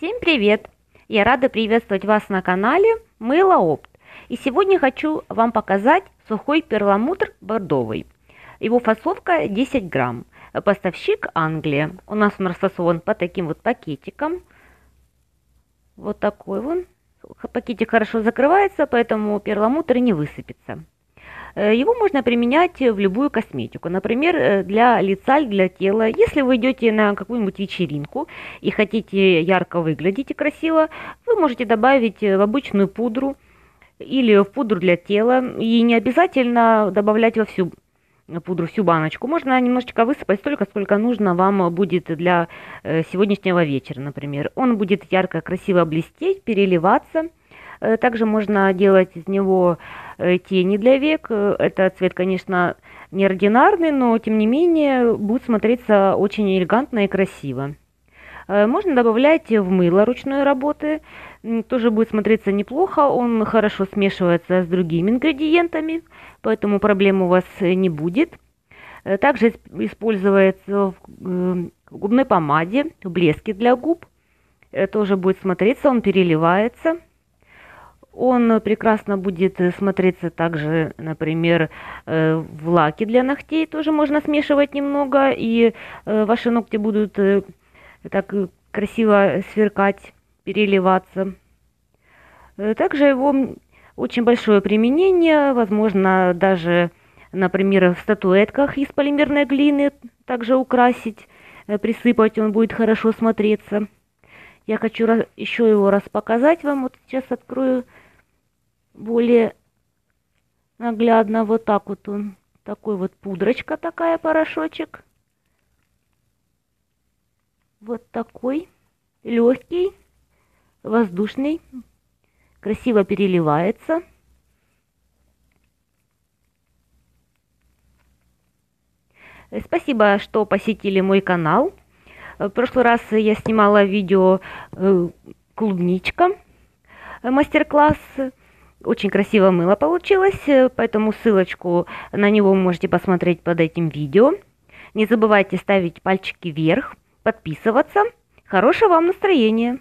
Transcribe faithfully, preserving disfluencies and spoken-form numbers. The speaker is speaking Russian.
Всем привет! Я рада приветствовать вас на канале Мыло Опт. И сегодня хочу вам показать сухой перламутр бордовый. Его фасовка десять грамм. Поставщик Англия. У нас он расфасован по таким вот пакетикам. Вот такой вот. Пакетик хорошо закрывается, поэтому перламутр не высыпется. Его можно применять в любую косметику, например, для лица, для тела. Если вы идете на какую-нибудь вечеринку и хотите ярко выглядеть и красиво, вы можете добавить в обычную пудру или в пудру для тела. И не обязательно добавлять во всю пудру, всю баночку. Можно немножечко высыпать столько, сколько нужно вам будет для сегодняшнего вечера, например. Он будет ярко, красиво блестеть, переливаться. Также можно делать из него тени для век. Это цвет, конечно, неординарный, но тем не менее будет смотреться очень элегантно и красиво. Можно добавлять в мыло ручной работы. Тоже будет смотреться неплохо. Он хорошо смешивается с другими ингредиентами, поэтому проблем у вас не будет. Также используется в губной помаде, в блеске для губ. Тоже будет смотреться, он переливается. Он прекрасно будет смотреться также, например, в лаке для ногтей. Тоже можно смешивать немного, и ваши ногти будут так красиво сверкать, переливаться. Также его очень большое применение, возможно, даже, например, в статуэтках из полимерной глины также украсить, присыпать, он будет хорошо смотреться. Я хочу еще его раз показать вам. Вот сейчас открою более наглядно. Вот так вот он. Такой вот пудрочка такая, порошочек. Вот такой. Легкий, воздушный. Красиво переливается. Спасибо, что посетили мой канал. В прошлый раз я снимала видео клубничка, мастер-класс. Очень красивое мыло получилось, поэтому ссылочку на него можете посмотреть под этим видео. Не забывайте ставить пальчики вверх, подписываться. Хорошего вам настроения!